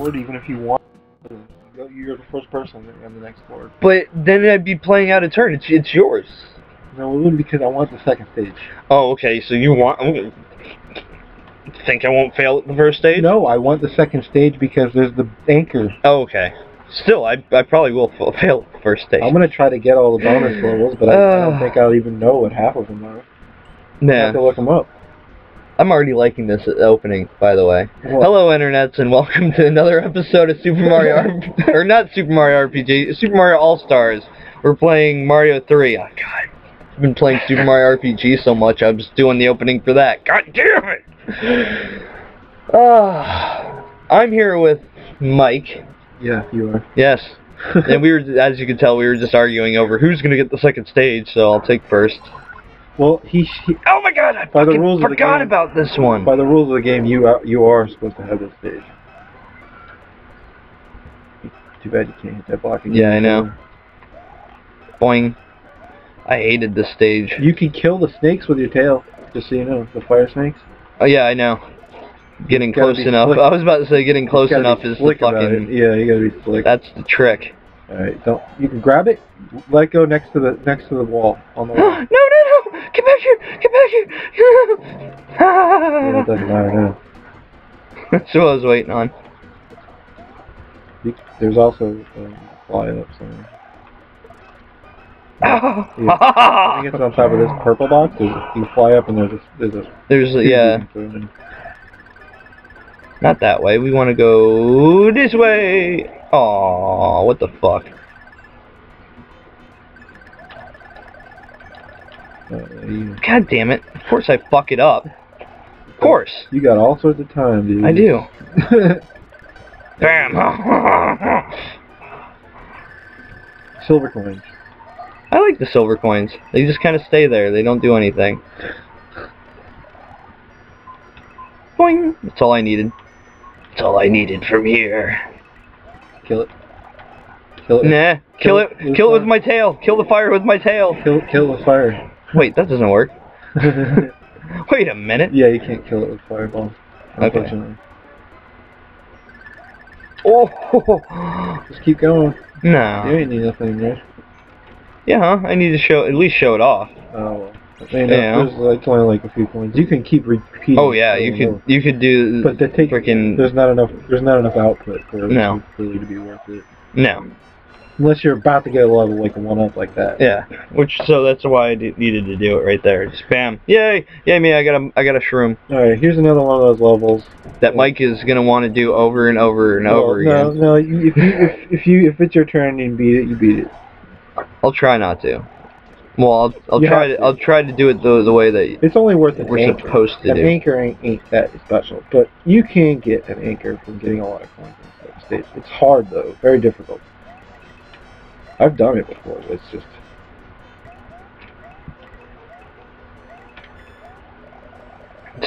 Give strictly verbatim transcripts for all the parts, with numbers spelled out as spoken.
board even if you want. You're the first person on the next board. But then I'd be playing out of turn. It's it's yours. No, it wouldn't, because I want the second stage. Oh, okay. So you want? I'm gonna think I won't fail at the first stage? No, I want the second stage because there's the anchor. Oh, okay. Still, I I probably will fail at the first stage. I'm gonna try to get all the bonus levels, but I, uh, I don't think I'll even know what half of them are. Nah. I have to look them up. I'm already liking this opening, by the way. What? Hello, internets, and welcome to another episode of Super Mario, R or not Super Mario R P G, Super Mario All Stars. We're playing Mario three. Oh God, I've been playing Super Mario R P G so much, I was doing the opening for that. God damn it! Uh, I'm here with Mike. Yeah, you are. Yes. And we were, as you can tell, we were just arguing over who's gonna get the second stage. So I'll take first. Well, he, he. Oh my God! I by the rules forgot of the game, about this one. By the rules of the game, you are, you are supposed to have this stage. Too bad you can't hit that block again. Yeah, I know. Boing! I hated this stage. You can kill the snakes with your tail. Just so you know, the fire snakes. Oh yeah, I know. Getting close enough. Slick. I was about to say getting close enough is the fucking. Yeah, you gotta be slick. That's the trick. All right, don't. You can grab it. Let go next to the next to the wall on the wall. No, no. Come back here! Come back here! Yeah, it doesn't matter now. That's what I was waiting on. There's also a fly up somewhere. Oh. Yeah. I think it's on top of this purple box. There's a, you fly up and there's a... There's, a there's a, yeah. Not that way. We want to go this way! Aww, what the fuck? God damn it. Of course I fuck it up. Of course. You got all sorts of time, dude. I do. Bam! Silver coins. I like the silver coins. They just kind of stay there. They don't do anything. Boing! That's all I needed. That's all I needed from here. Kill it. Kill it. Nah. Kill, kill it. Kill it, kill it with my tail. Kill the fire with my tail. Kill, kill the fire. Wait, that doesn't work. Wait a minute. Yeah, you can't kill it with fireballs. Unfortunately. Okay. Oh! Just keep going. No. You ain't need nothing, right? Yeah, huh? I need to show, at least show it off. Oh, well. You know, yeah. There's like only like a few points. You can keep repeating. Oh yeah, you could over. you could do. But the take freaking. There's not enough. There's not enough output for no. it really to be worth it. No. Unless you're about to get a level, like a one-up like that. Yeah, which, so that's why I d needed to do it right there. Just bam. Yay! Yay me, I got a, I got a shroom. Alright, here's another one of those levels that Mike is going to want to do over and over and no, over again. No, no, you, if, you, if, if, you, if it's your turn and you beat it, you beat it. I'll try not to. Well, I'll, I'll try to, to. I'll try to do it the, the way that it's only worth an we're anchor. supposed to an do. An anchor ain't, ain't that special, but you can get an anchor from getting a lot of coins in the States. It's hard, though. Very difficult. I've done it before, but it's just...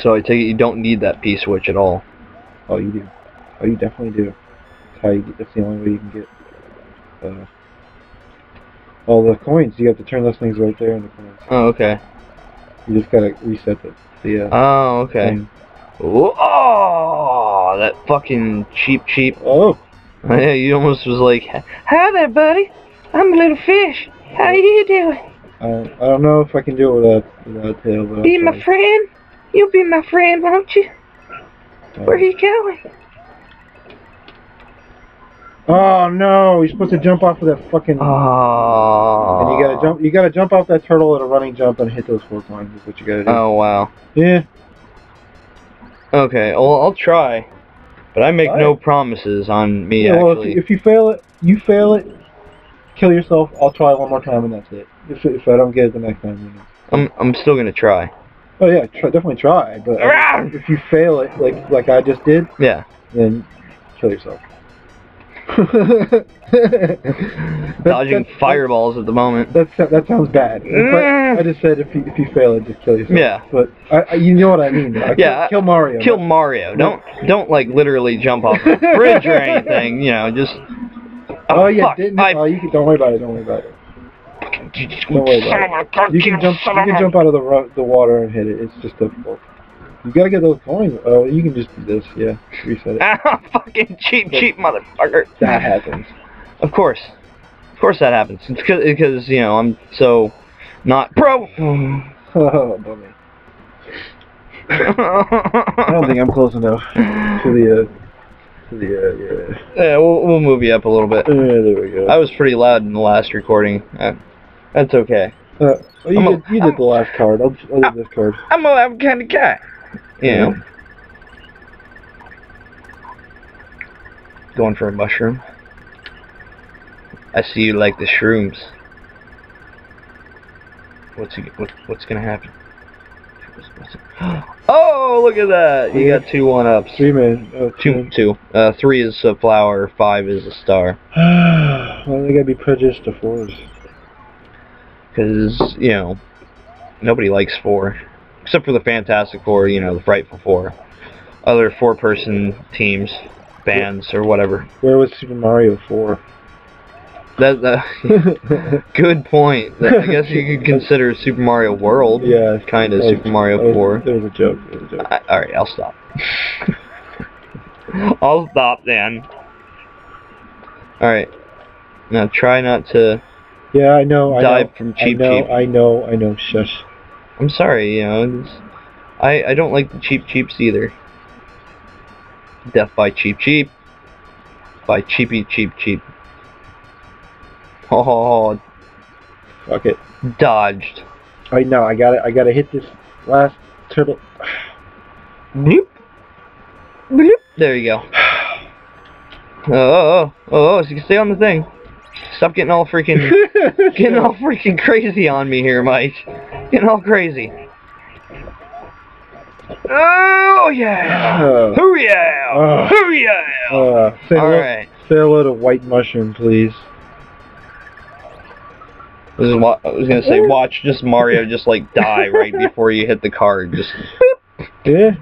So I take it you don't need that P-switch at all. Oh, you do. Oh, you definitely do. That's how you get, that's the only way you can get... Uh, all the coins. You have to turn those things right there in the coins. Oh, okay. You just gotta reset the... the uh, oh, okay. Whoa, oh, that fucking cheap, cheap... Oh! Yeah, you almost was like, hi there, buddy. I'm a little fish. How you doing? I don't, I don't know if I can do it without, without a tail. But be my friend. You'll be my friend, won't you? Oh. Where are you going? Oh no! You're supposed to jump off of that fucking. Oh. And you gotta jump. You gotta jump off that turtle at a running jump and hit those four coins. Is what you gotta do. Oh wow. Yeah. Okay. Well, I'll try. But I make right. no promises on me, yeah, well, actually. Well, if, if you fail it, you fail it, kill yourself, I'll try one more time and that's it. If, if I don't get it the next time, you know. I'm, I'm still gonna try. Oh yeah, try, definitely try, but I mean, if you fail it, like like I just did, yeah, then kill yourself. Dodging that's, fireballs at the moment. That's, that sounds bad. I, I just said if you, if you fail it, just kill yourself. Yeah. But I, I, you know what I mean. I yeah. Kill Mario. Kill but, Mario. Don't don't like literally jump off a bridge or anything. You know, just. Oh, oh yeah. Fuck, didn't, I, oh, you can, don't worry about it. Don't worry about it. Don't worry about it. You can jump. You can jump out of the the water and hit it. It's just difficult. You gotta get those coins. Oh, you can just do this. Yeah, reset it. Ah, fucking cheap, cheap motherfucker. That happens. Of course. Of course that happens. It's because, you know, I'm so not pro. Oh, bummy. I don't think I'm close enough to the, uh, to the, uh, yeah. Yeah, we'll, we'll move you up a little bit. Yeah, there we go. I was pretty loud in the last recording. Uh, that's okay. Uh, oh, you, did, a, you did the last card. I'll, I'll do this card. I'm a loud kind of guy. Yeah. Mm-hmm. Going for a mushroom. I see you like the shrooms. What's he, what, what's gonna happen? Oh, look at that! You got two one ups. Three man. Oh, two. Two. two. Uh, three is a flower. Five is a star. Well, they gotta be prejudiced to fours. Because, you know, nobody likes four. Except for the Fantastic Four, you know, the Frightful Four. Other four-person teams, bands, or whatever. Where was Super Mario four? That, that good point. I guess you could consider Super Mario World. Yeah, kind of Super Mario was, four. It was a joke. It was a joke. I, all right, I'll stop. I'll stop then. All right. Now try not to. Yeah, I know. Dive I know, from cheap I know, cheap. I know. I know. Shush. I'm sorry. You know, I I don't like the cheap cheaps either. Death by cheap cheap. By cheapy cheap cheap. Oh, fuck it. Dodged. I know. I gotta. I gotta hit this last turtle. Bloop. Bloop. There you go. Oh, oh, oh, so you can stay on the thing. Stop getting all freaking, getting all freaking crazy on me here, Mike. Getting all crazy. Oh yeah. Uh, Hoo yeah. Uh, Hoo yeah. Uh, say all hello, right. Say hello to white mushroom, please. This is what I was gonna say. Watch just Mario just like die right before you hit the card. Just yeah.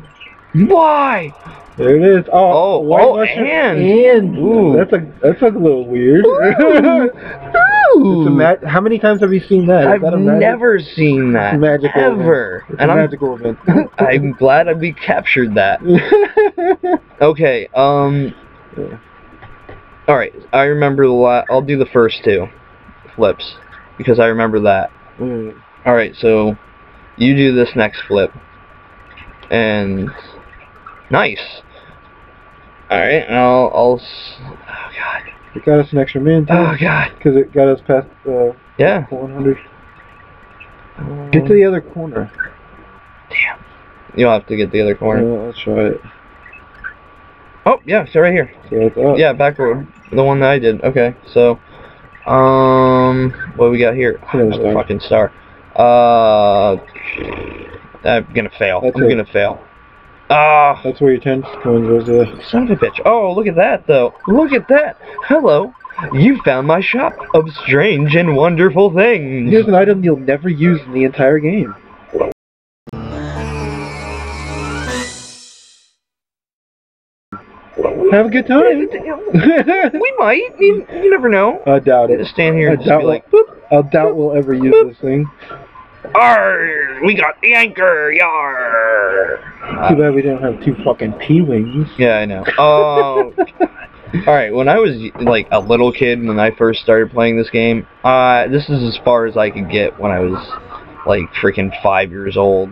Why? There it is. Oh, oh, white oh mushroom. and, and. Ooh. that's a that's like a little weird. Ooh. It's a How many times have you seen that? I've that never seen that. It's magical ever. It's and a I'm, magical event. I'm glad I we captured that. Okay. Um. Yeah. All right. I remember the lot. I'll do the first two flips. Because I remember that. Mm. Alright, so you do this next flip. And nice. Alright, and I'll, I'll. Oh, God. It got us an extra man time. Oh, God. Because it got us past uh, yeah. one hundred. Um, get to the other corner. Damn. You'll have to get the other corner. Yeah, let's try it. Oh, yeah, so right here. So it's up. Yeah, backward. The one that I did. Okay, so. Um, what do we got here? Another fucking star. Uh, I'm gonna fail. That's I'm it. gonna fail. Ah. Uh, That's where your ten coins goes to. Son of a bitch. Oh, look at that though. Look at that. Hello. You found my shop of strange and wonderful things. Here's an item you'll never use in the entire game. Have a good time. We might. You, you never know. I doubt it. Just stand here and I just be like, boop, I doubt boop, we'll ever use boop. this thing. Arr! We got the anchor! Yar! Too bad we don't have two fucking P-wings. Yeah, I know. Oh. Alright, when I was, like, a little kid when I first started playing this game, uh, this is as far as I could get when I was, like, freaking five years old.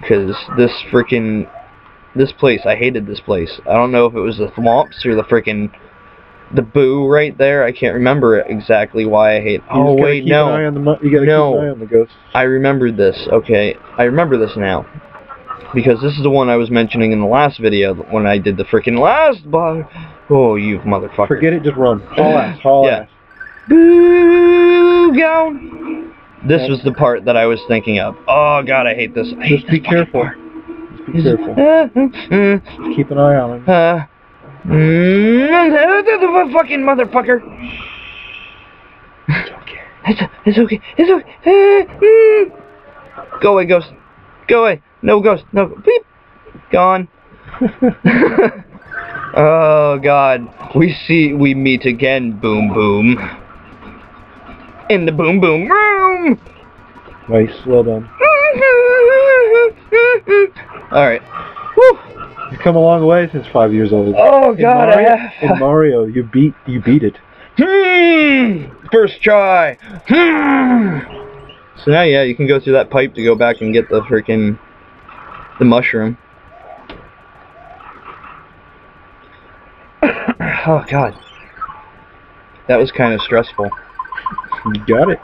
Because this freaking... This place, I hated this place. I don't know if it was the thwomps or the frickin' the boo right there. I can't remember exactly why I hate. Oh wait, no, you gotta no. keep an eye on the ghosts. I remembered this. Okay, I remember this now because this is the one I was mentioning in the last video when I did the frickin' last bar. Oh, you motherfucker! Forget it, just run. Haul ass, haul ass. Boo gown. This was the part that I was thinking of. Oh God, I hate this. I hate just be careful. Part. Be careful. Just keep an eye on him. Uh, mm, fucking motherfucker. It's okay. It's, it's okay. It's okay. Uh, mm. Go away, ghost. Go away. No ghost. No. Beep. Gone. Oh God. We see. We meet again. Boom boom. In the boom boom room. Nice. Well done. Alright. Woo! You've come a long way since five years old. Oh god, I have. In Mario, you beat you beat it. Hmm! First try! Hmm! So now, yeah, you can go through that pipe to go back and get the freaking the mushroom. Oh god. That was kind of stressful. You got it.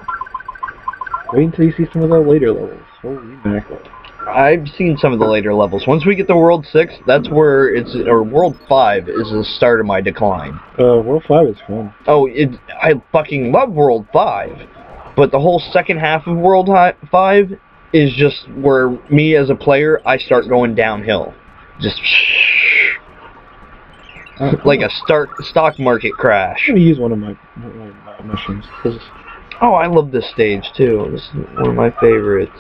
Wait until you see some of the later levels. Holy mackerel. I've seen some of the later levels. Once we get to World six, that's where it's... Or World five is the start of my decline. Uh, World five is fun. Oh, it, I fucking love World five. But the whole second half of World five is just where me as a player, I start going downhill. Just... like a start, stock market crash. Let me use one of my, my, my mushrooms. Oh, I love this stage, too. This is one of my favorites.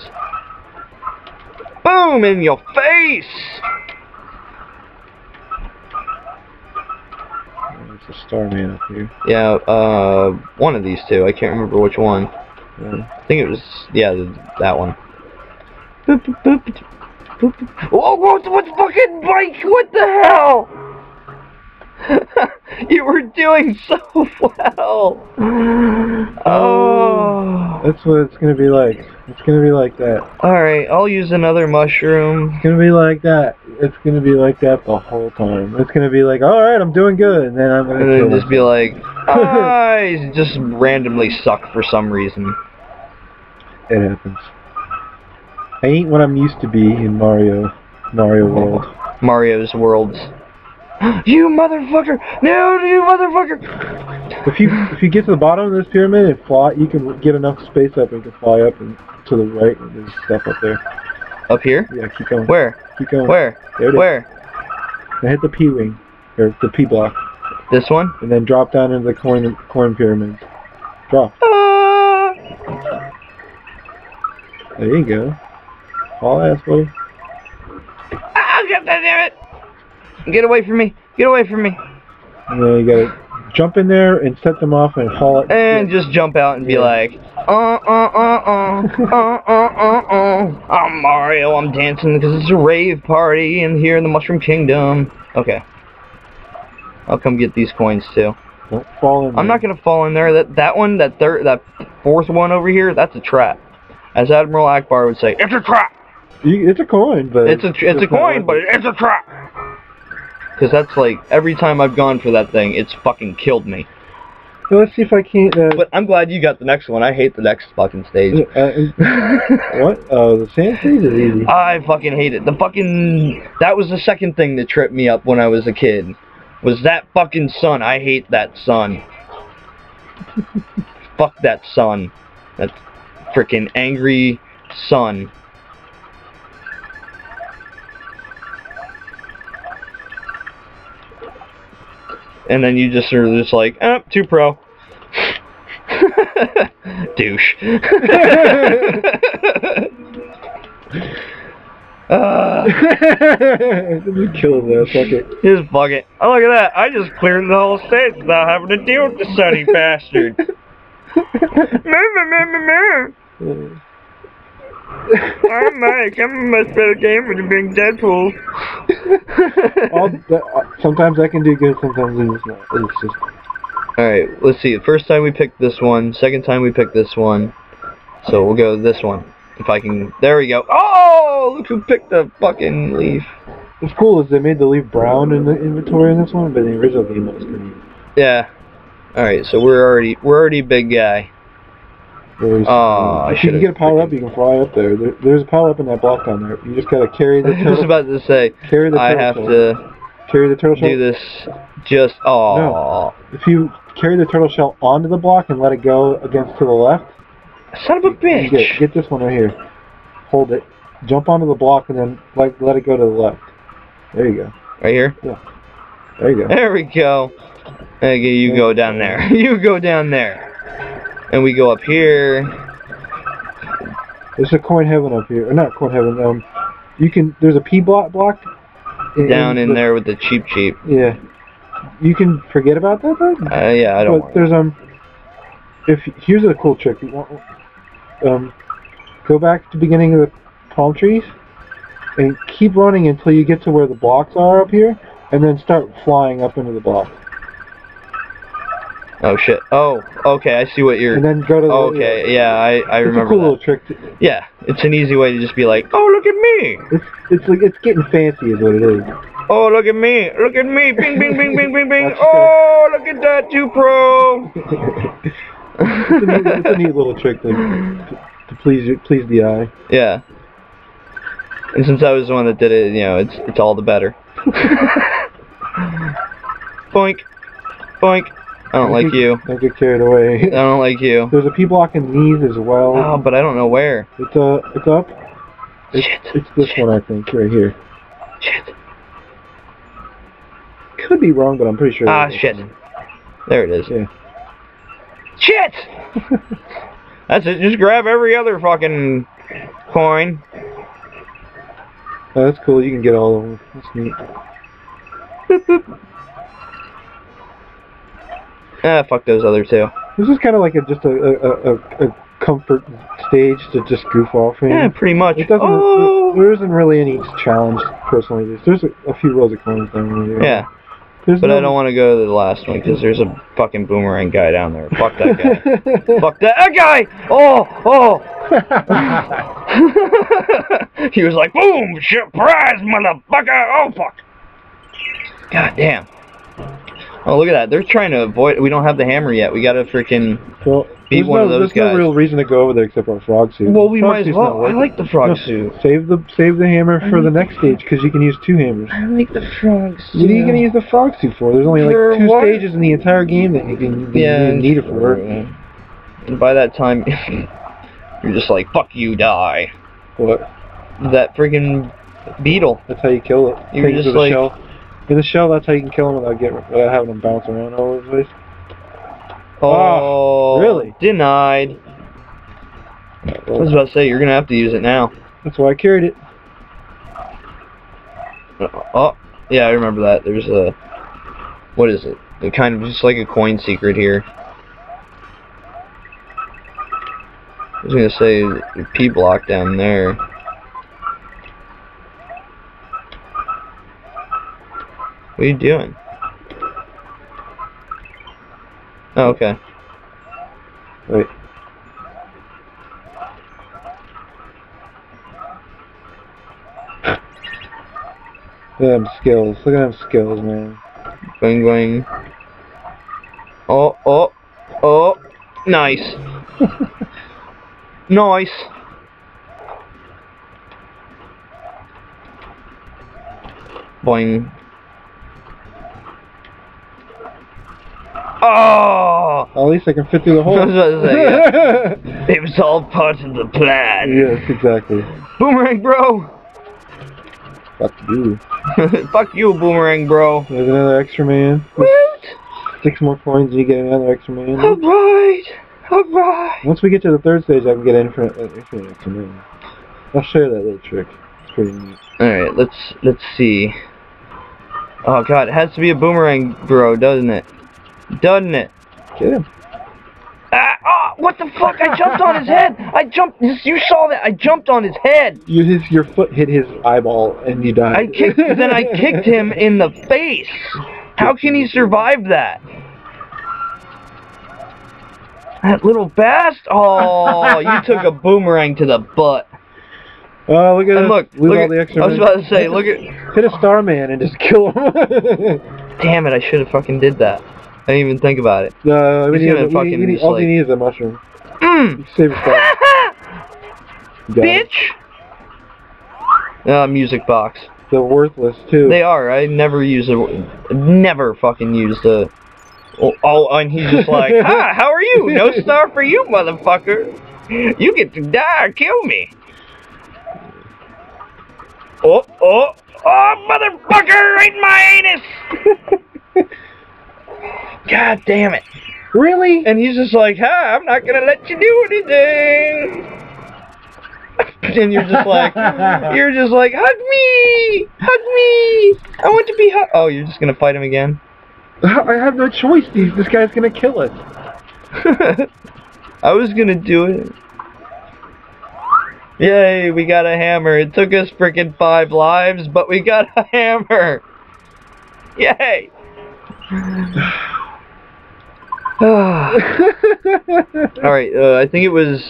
Boom! In your face! There's a Starman up here. Yeah, uh, one of these two. I can't remember which one. Yeah. I think it was, yeah, that one. Boop, boop, boop, boop, boop. Whoa, what's what fucking bike? What the hell? You were doing so well. Oh, that's what it's gonna be like. It's gonna be like that. All right, I'll use another mushroom. It's gonna be like that. It's gonna be like that the whole time. It's gonna be like, all right, I'm doing good, and then I'm gonna and just myself. Be like, I just randomly suck for some reason. It happens. I ain't what I'm used to be in Mario, Mario World. Mario's Worlds. You motherfucker! No, you motherfucker! If you if you get to the bottom of this pyramid and fly, you can get enough space up and you can fly up and to the right. And there's stuff up there. Up here? Yeah, keep going. Where? Keep going. Where? There it Where? Is. I hit the P wing or the P block. This one? And then drop down into the corn corn pyramid. Drop. Ah. There you go. All ass buddy. Ah! God damn it! Get away from me! Get away from me! And then you gotta jump in there and set them off and haul it. And yeah. Just jump out and be yeah. like, uh uh uh uh, uh uh uh uh. I'm Mario. I'm dancing because it's a rave party in here in the Mushroom Kingdom. Okay. I'll come get these coins too. Don't fall in. I'm there. Not gonna fall in there. That that one, that third, that fourth one over here, that's a trap. As Admiral Akbar would say, it's a trap. You, it's a coin, but it's a it's, it's a coin, but it's a trap. Because that's like, every time I've gone for that thing, it's fucking killed me. So let's see if I can't... Uh, but I'm glad you got the next one. I hate the next fucking stage. Uh, what? Oh, the sand stage is easy. I fucking hate it. The fucking... That was the second thing that tripped me up when I was a kid. Was that fucking sun. I hate that sun. Fuck that sun. That freaking angry sun. And then you just are just like, oh, too pro. Douche. uh, kill him, fuck it. Just fuck it. Oh, look at that. I just cleared the whole stage without having to deal with the sunny bastard. Oh, Mike, I'm a much better gamer than being Deadpool. All the, uh, sometimes I can do good, sometimes it's not. It's just... Alright, let's see. First time we picked this one, second time we picked this one. So we'll go this one. If I can... There we go. Oh! Look who picked the fucking leaf. What's cool is they made the leaf brown in the inventory in this one, but the original game was green. Yeah. Alright, so we're already... We're already a big guy. There's, oh, if you can get a power up, you can fly up there. there. There's a power up in that block down there. You just gotta carry the. I was about to say. Carry the. I have shell. to. Carry the turtle shell. Do this. Just. Oh. No. If you carry the turtle shell onto the block and let it go against to the left. Son of a bitch. Get, get this one right here. Hold it. Jump onto the block and then like let it go to the left. There you go. Right here. Yeah. There you go. There we go. Okay, you yeah. go down there. You go down there. And we go up here. There's a coin heaven up here. Or not coin heaven. Um, you can. There's a P block block. Down in the, there with the cheap cheap. Yeah. You can forget about that thing. Uh, yeah, I don't. But there's um. If here's a cool trick. You want, um, go back to the beginning of the palm trees. and keep running until you get to where the blocks are up here, and then start flying up into the block. Oh shit! Oh, okay. I see what you're. And then go to the. Oh, okay, yeah, I I it's remember. It's a cool that. little trick. To, yeah, it's an easy way to just be like, oh look at me. It's it's like it's getting fancy is what it is. Oh look at me! Look at me! Bing bing bing bing bing bing! Oh look at that, you pro! it's, a neat, it's a neat little trick to, to, to please please the eye. Yeah. And since I was the one that did it, you know, it's it's all the better. Boink, boink. I don't like you. Don't get carried away. I don't like you. There's a P block in these as well. Oh, but I don't know where. It's uh, it's up. It's, Shit. It's this Shit. one, I think, right here. Shit. Could be wrong, but I'm pretty sure. Ah, shit. One. There it is. Yeah. Shit! That's it. Just grab every other fucking coin. Oh, that's cool. You can get all of them. That's neat. Boop, boop. Ah, fuck those other two. This is kind of like a, just a, a, a, a comfort stage to just goof off in. Yeah, pretty much. It doesn't, oh. it, there isn't really any challenge, personally. There's a, a few rows of coins down there. Yeah. There's but no, I don't want to go to the last one, because there's a fucking boomerang guy down there. Fuck that guy. Fuck that, that guy! Oh! Oh! He was like, boom! Surprise, motherfucker! Oh, fuck! God damn. Oh, look at that. They're trying to avoid... We don't have the hammer yet. We gotta freaking well, beat one no, of those there's guys. There's no real reason to go over there except for a frog suit. Well, we frog might as well. I like the frog no, suit. Save the save the hammer I for the next the stage, because you can use two hammers. I like the frog suit. What are you gonna use the frog suit for? There's only like sure, two what? stages in the entire game that you can yeah, need it for. And by that time, you're just like, fuck you, die. What? That freaking beetle. That's how you kill it. You're Take just it like... Shell. In the shell, that's how you can kill them without, getting, without having them bounce around all over the place. Oh, oh really? Denied. I was about to say, you're going to have to use it now. That's why I carried it. Oh, yeah, I remember that. There's a... What is it? It kind of just like a coin secret here. I was going to say, P block down there. What are you doing? Oh, okay. Wait. Look at them skills. Look at them skills, man. Boing, boing. Oh, oh, oh. Nice. Nice. Boing. Oh! At least I can fit through the hole. I was about to say, yeah. It was all part of the plan. Yes, exactly. Boomerang, bro! Fuck you. Fuck you, Boomerang, bro. There's another extra man. What? Six more coins and you get another extra man. Alright! Alright! Once we get to the third stage, I can get an infinite, uh, infinite extra man. I'll show you that little trick. It's pretty neat. Alright, let's, let's see. Oh god, it has to be a Boomerang, bro, doesn't it? Doesn't it? Get him. Ah! Oh, what the fuck? I jumped on his head! I jumped... You saw that! I jumped on his head! You, his, your foot hit his eyeball and you died. I kicked... Then I kicked him in the face! How can he survive that? That little bastard! Oh, you took a boomerang to the butt. Oh, look at and look, look all at, the extra I was about to say, look at... Hit a Starman and just kill him. Damn it, I should have fucking did that. I didn't even think about it. No, we need, gonna we, fucking we need, all like, you need is a mushroom. Mm. Save yourself. Bitch! Ah, uh, music box. They're worthless, too. They are. I never use a... Never fucking use the... Oh, oh, and he's just like, ah, how are you? No star for you, motherfucker. You get to die or kill me. Oh, oh, oh, motherfucker, right in my anus! God damn it. Really? And he's just like, hi, I'm not gonna let you do anything. And you're just like, you're just like, hug me! Hug me! I want to be hugged. Oh, you're just gonna fight him again? I have no choice. This guy's gonna kill us. I was gonna do it. Yay, we got a hammer. It took us frickin' five lives, but we got a hammer. Yay. Alright, uh, I think it was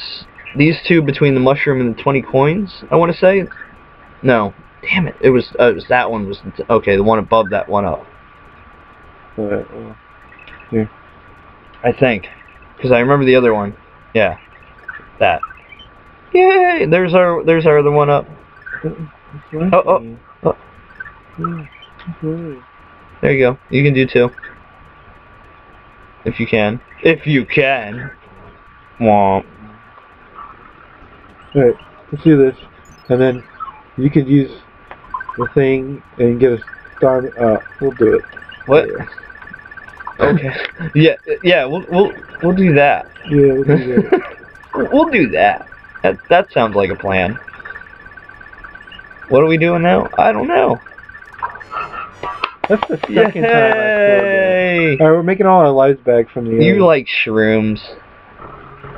these two between the mushroom and the twenty coins, I want to say. No. Damn it. It was, uh, it was that one. was the Okay, the one above that one up. Alright, well, here. I think. Because I remember the other one. Yeah. That. Yay! There's our there's our other one up. Oh, oh, oh. There you go. You can do two. If you can. If you can. Womp. Alright, let's do this. And then you could use the thing and get a star. Uh, we'll do it. What? Okay. yeah, yeah, we'll we'll we'll do that. Yeah, we'll do that. we'll do that. That, that sounds like a plan. What are we doing now? I don't know. That's the second Yay! time I've played. Alright, we're making all our lives back from the You end. Like shrooms.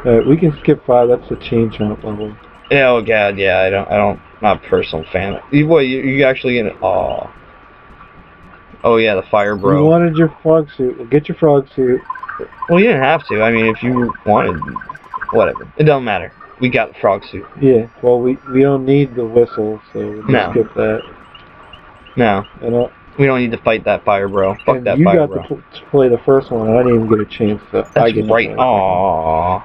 Alright, we can skip five. That's the chain chomp level. Yeah, oh god, yeah, I don't, I don't, not a personal fan. You, boy, you, you actually get it. Oh. Oh yeah, the fire bro. You wanted your frog suit. Well, get your frog suit. Well, you didn't have to. I mean, if you wanted, whatever. It don't matter. We got the frog suit. Yeah, well, we, we don't need the whistle, so we'll no. skip that. No. And I, we don't need to fight that fire, bro. Fuck that fire, bro. You got to pl play the first one, and I didn't even get a chance to... That's I get right. Aww.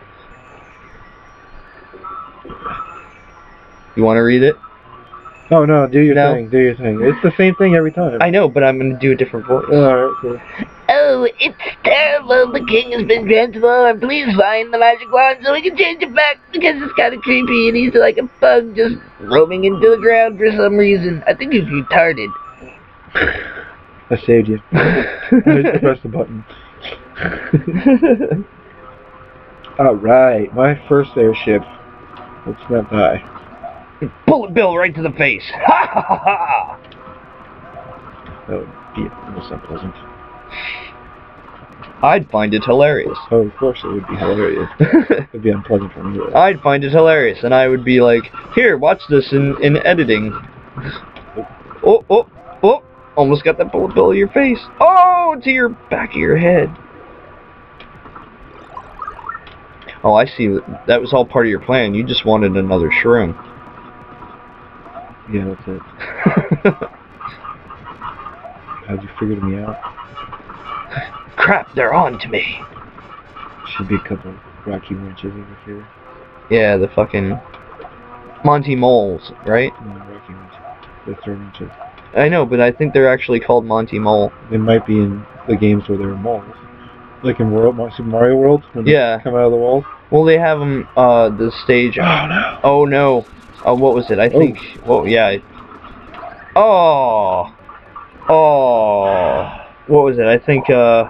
You want to read it? No, no, do your no? thing, do your thing. It's the same thing every time. I know, but I'm going to do a different voice. Alright, cool. Oh, it's terrible. The king has been transformed. Please find the magic wand so we can change it back because it's kind of creepy and he's like a bug just roaming into the ground for some reason. I think he's retarded. I saved you. I just pressed the button. Alright, my first airship. Let's not die. Bullet Bill right to the face. Ha ha ha ha! That would be almost unpleasant. I'd find it hilarious. Oh, of course it would be hilarious. It would be unpleasant for me. Though. I'd find it hilarious, and I would be like, here, watch this in, in editing. Oh, oh, oh, almost got that bullet bill in your face. Oh, to your back of your head. Oh, I see. That was all part of your plan. You just wanted another shroom. Yeah, that's it. How'd you figure me out? Crap, they're on to me. Should be a couple Rocky Ranches over here. Yeah, the fucking Monty Moles, right? No, Rocky Ranches. They're three ranches. I know, but I think they're actually called Monty Mole. They might be in the games where they're moles. Like in World, Super Mario World? When yeah. They come out of the walls? Well, they have them, uh, the stage. Oh, no. Oh, no. Oh, what was it? I think... Oh, yeah. Oh. Oh. What was it? I think, uh...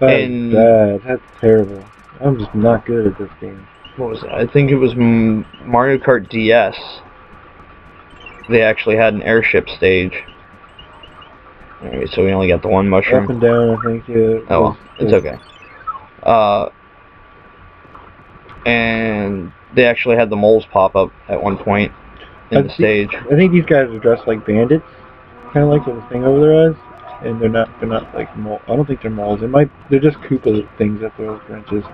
That's in, bad. That's terrible. I'm just not good at this game. What was it? I think it was Mario Kart D S. They actually had an airship stage. Alright, so we only got the one mushroom. Up and down, I think, yeah. Oh, well. It's okay. Uh... And... They actually had the moles pop up at one point in I the stage. I think these guys are dressed like bandits, kind of like the thing over their eyes, and they're not. They're not like mole. I don't think they're moles. They might. They're just Koopa things up those branches.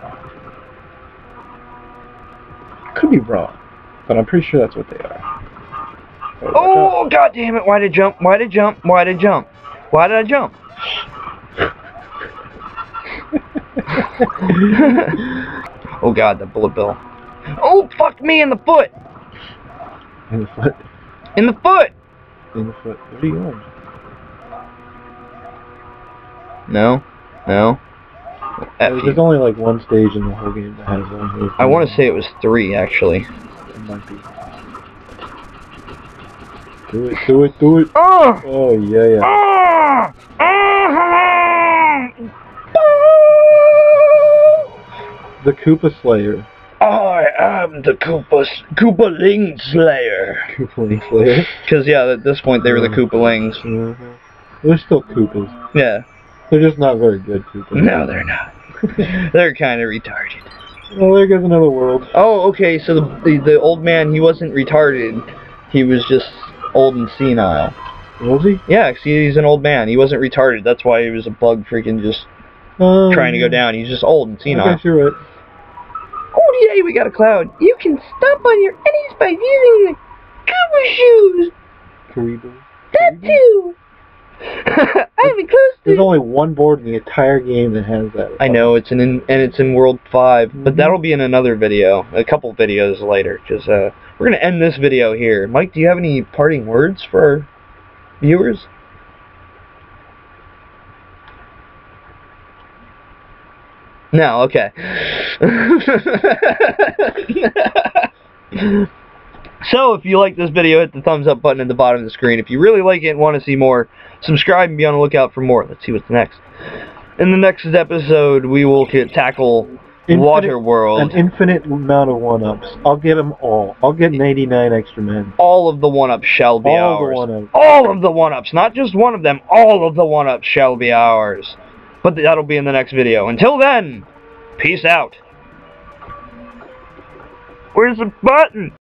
Could be wrong, but I'm pretty sure that's what they are. Right, oh god damn it! Why did I jump? Why did I jump? Why did I jump? Why did I jump? Oh god, the bullet bill. Oh, fuck me in the foot! In the foot? In the foot! In the foot. What are you doing? No. No. There's, there's only like one stage in the whole game that has one. I want to say it was three, actually. It might be. Do it, do it, do it! Oh! Oh, yeah, yeah. Oh! Oh! The Koopa Slayer. I am the Koopa Koopalings Slayer. Koopalings Slayer. Because yeah, at this point they were the Koopalings. Mm-hmm. They're still Koopas. Yeah. They're just not very good Koopas. No, they're not. They're kind of retarded. Well, there goes another world. Oh, okay, so the, the, the old man, he wasn't retarded. He was just old and senile. Was he? Yeah, see, he's an old man. He wasn't retarded. That's why he was a bug freaking just um, trying to go down. He's just old and senile. I guess you're right. Oh, yay, we got a cloud. You can stomp on your enemies by using the Koopa shoes. Karibu. That too. I've been close to. There's only one board in the entire game that has that. I know it's in, in and it's in World Five, mm-hmm. but that'll be in another video, a couple videos later, because uh, we're gonna end this video here. Mike, do you have any parting words for our viewers? No. Okay. So, if you like this video, hit the thumbs up button at the bottom of the screen. If you really like it and want to see more, subscribe and be on the lookout for more. Let's see what's next. In the next episode, we will tackle Waterworld. An infinite amount of one-ups. I'll get them all. I'll get an eighty-nine extra men. All of the one-ups shall be ours. All of the one-ups. All of the one-ups. Not just one of them. All of the one-ups shall be ours. But that'll be in the next video. Until then, peace out. Where's the button?